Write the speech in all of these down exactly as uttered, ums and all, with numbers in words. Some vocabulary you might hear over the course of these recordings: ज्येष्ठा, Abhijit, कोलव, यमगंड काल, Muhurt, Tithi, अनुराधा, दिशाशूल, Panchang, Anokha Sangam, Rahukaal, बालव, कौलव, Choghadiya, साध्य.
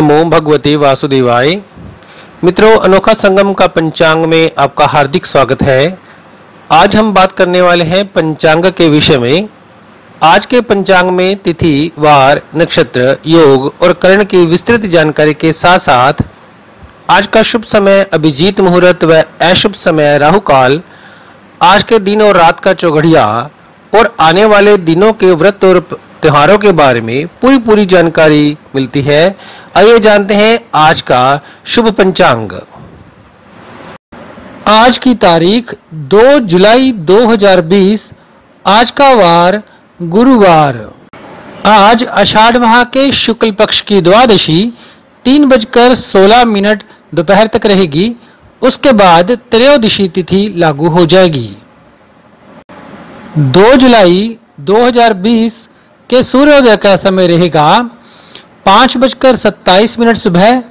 नमो भगवते वासुदेवाय। मित्रों, अनोखा संगम का पंचांग में आपका हार्दिक स्वागत है। आज हम बात करने वाले हैं पंचांग के विषय में। आज के पंचांग में तिथि, वार, नक्षत्र, योग और करण की विस्तृत जानकारी के साथ साथ आज का शुभ समय अभिजीत मुहूर्त व अशुभ समय राहुकाल, आज के दिन और रात का चौघड़िया और आने वाले दिनों के व्रत और त्योहारों के बारे में पूरी पूरी जानकारी मिलती है। आइए जानते हैं आज का शुभ पंचांग। आज की तारीख दो जुलाई दो हज़ार बीस। आज का वार गुरुवार। आज आषाढ़ माह के शुक्ल पक्ष की द्वादशी तीन बजकर सोलह मिनट दोपहर तक रहेगी। उसके बाद त्रयोदशी तिथि लागू हो जाएगी। दो जुलाई दो हज़ार बीस के सूर्योदय का समय रहेगा पाँच बजकर सत्ताईस मिनट सुबह।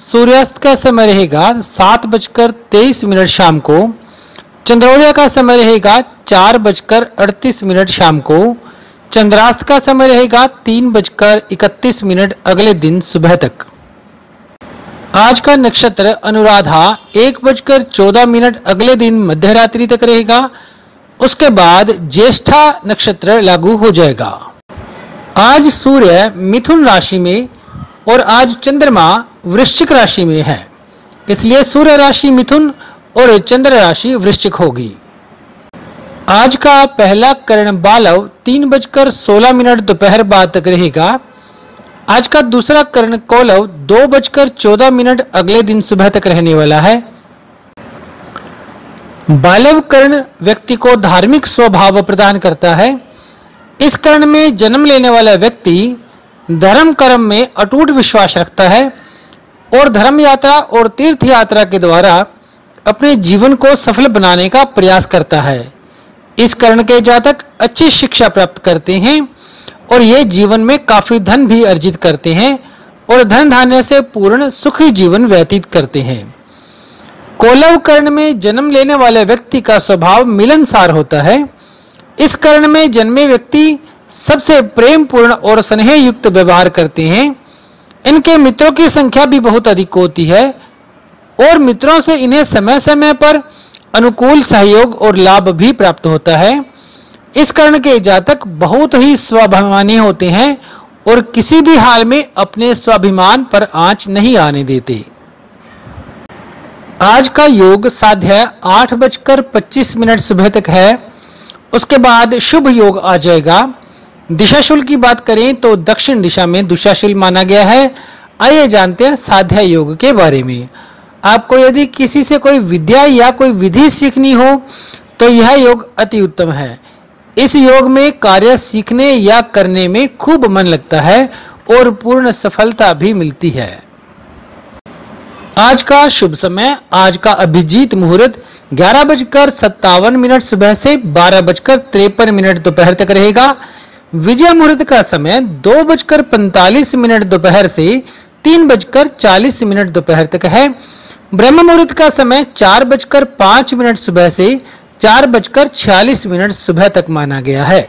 सूर्यास्त का समय रहेगा सात बजकर तेईस मिनट शाम को। चंद्रोदय का समय रहेगा चार बजकर अड़तीस मिनट शाम को। चंद्रास्त का समय रहेगा तीन बजकर इकतीस मिनट अगले दिन सुबह तक। आज का नक्षत्र अनुराधा एक बजकर चौदह मिनट अगले दिन मध्यरात्रि तक रहेगा। उसके बाद ज्येष्ठा नक्षत्र लागू हो जाएगा। आज सूर्य मिथुन राशि में और आज चंद्रमा वृश्चिक राशि में है, इसलिए सूर्य राशि मिथुन और चंद्र राशि वृश्चिक होगी। आज का पहला करण बालव तीन बजकर सोलह मिनट दोपहर बाद तक रहेगा। आज का दूसरा करण कौलव दो बजकर चौदह मिनट अगले दिन सुबह तक रहने वाला है। बालव करण व्यक्ति को धार्मिक स्वभाव प्रदान करता है। इस करण में जन्म लेने वाला व्यक्ति धर्म कर्म में अटूट विश्वास रखता है और धर्म यात्रा और तीर्थ यात्रा के द्वारा अपने जीवन को सफल बनाने का प्रयास करता है। इस करण के जातक अच्छी शिक्षा प्राप्त करते हैं और ये जीवन में काफी धन भी अर्जित करते हैं और धन धान्य से पूर्ण सुखी जीवन व्यतीत करते हैं। कोलव करण में जन्म लेने वाले व्यक्ति का स्वभाव मिलनसार होता है। इस करण में जन्मे व्यक्ति सबसे प्रेम पूर्ण और स्नेह युक्त व्यवहार करते हैं। इनके मित्रों की संख्या भी बहुत अधिक होती है और मित्रों से इन्हें समय समय पर अनुकूल सहयोग और लाभ भी प्राप्त होता है। इस करण के जातक बहुत ही स्वाभिमानी होते हैं और किसी भी हाल में अपने स्वाभिमान पर आंच नहीं आने देते। आज का योग साध्य आठ बजकर पच्चीस मिनट सुबह तक है। उसके बाद शुभ योग आ जाएगा। दिशाशूल की बात करें तो दक्षिण दिशा में दिशाशूल माना गया है। आइए जानते हैं साध्या योग के बारे में। आपको यदि किसी से कोई विद्या या कोई विधि सीखनी हो तो यह योग अति उत्तम है। इस योग में कार्य सीखने या करने में खूब मन लगता है और पूर्ण सफलता भी मिलती है। आज का शुभ समय, आज का अभिजीत मुहूर्त ग्यारह बजकर सत्तावन मिनट सुबह से बारह बजकर तिरपन मिनट दोपहर तक रहेगा। विजय मुहूर्त का समय दो बजकर पैंतालीस मिनट दोपहर से तीन बजकर चालीस मिनट दोपहर तक है। ब्रह्म मुहूर्त का समय चार बजकर पांच मिनट सुबह से चार बजकर छियालीस मिनट सुबह तक माना गया है।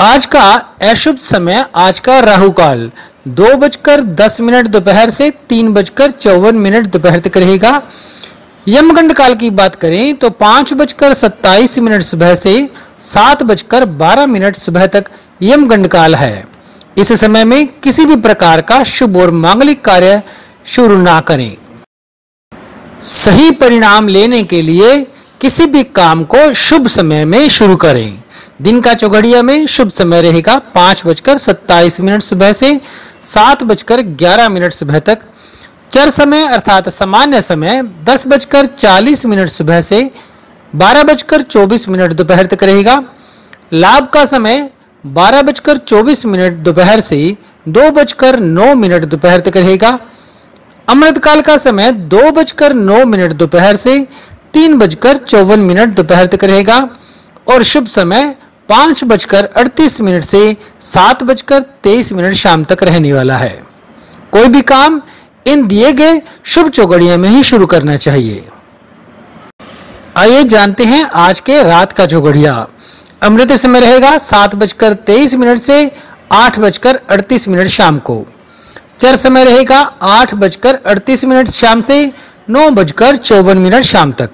आज का अशुभ समय, आज का राहुकाल दो बजकर दस मिनट दोपहर से तीन बजकर चौवन मिनट दोपहर तक रहेगा। यमगंड काल की बात करें तो पाँच बजकर सत्ताईस मिनट सुबह से सात बजकर बारह मिनट सुबह तक यमगंड काल है। इस समय में किसी भी प्रकार का शुभ और मांगलिक कार्य शुरू ना करें। सही परिणाम लेने के लिए किसी भी काम को शुभ समय में शुरू करें। दिन का चौघड़िया में शुभ समय रहेगा पाँच बजकर सत्ताईस मिनट सुबह से सात बजकर ग्यारह मिनट सुबह तक। चर समय अर्थात सामान्य समय दस बजकर चालीस मिनट सुबह से बारह बजकर चौबीस मिनट दोपहर तक रहेगा। लाभ का समय बारह बजकर चौबीस मिनट दोपहर से दो बजकर नौ मिनट दोपहर तक रहेगा। अमृतकाल का समय दो बजकर नौ मिनट दोपहर से तीन बजकर चौवन मिनट दोपहर तक रहेगा और शुभ समय पाँच बजकर अड़तीस मिनट से सात बजकर तेईस मिनट शाम तक रहने वाला है। कोई भी काम इन दिए गए शुभ चौघड़िया में ही शुरू करना चाहिए। आइए जानते हैं आज के रात का चौघड़िया। अमृत समय रहेगा सात बजकर तेईस मिनट से आठ बजकर अड़तीस मिनट शाम को। चर समय रहेगा आठ बजकर अड़तीस मिनट शाम से नौ बजकर चौवन मिनट शाम तक।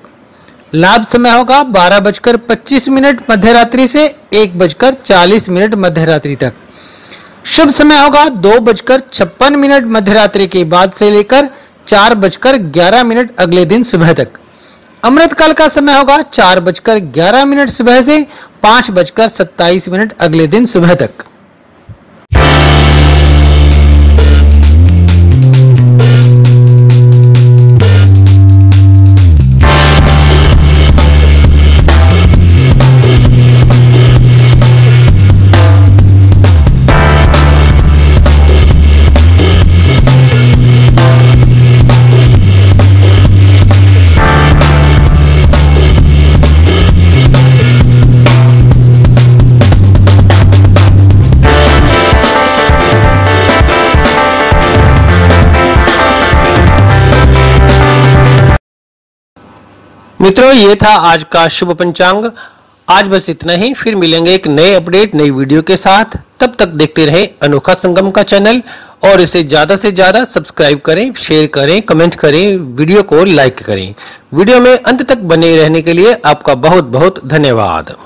लाभ समय होगा बारह बजकर पच्चीस मिनट मध्यरात्रि से एक बजकर चालीस मिनट मध्यरात्रि तक। शुभ समय होगा दो बजकर छप्पन मिनट मध्यरात्रि के बाद से लेकर चार बजकर ग्यारह मिनट अगले दिन सुबह तक। अमृतकाल का समय होगा चार बजकर ग्यारह मिनट सुबह से पाँच बजकर सत्ताईस मिनट अगले दिन सुबह तक। मित्रों, ये था आज का शुभ पंचांग। आज बस इतना ही, फिर मिलेंगे एक नए अपडेट नई वीडियो के साथ। तब तक देखते रहें अनोखा संगम का चैनल और इसे ज़्यादा से ज़्यादा सब्सक्राइब करें, शेयर करें, कमेंट करें, वीडियो को लाइक करें। वीडियो में अंत तक बने रहने के लिए आपका बहुत बहुत धन्यवाद।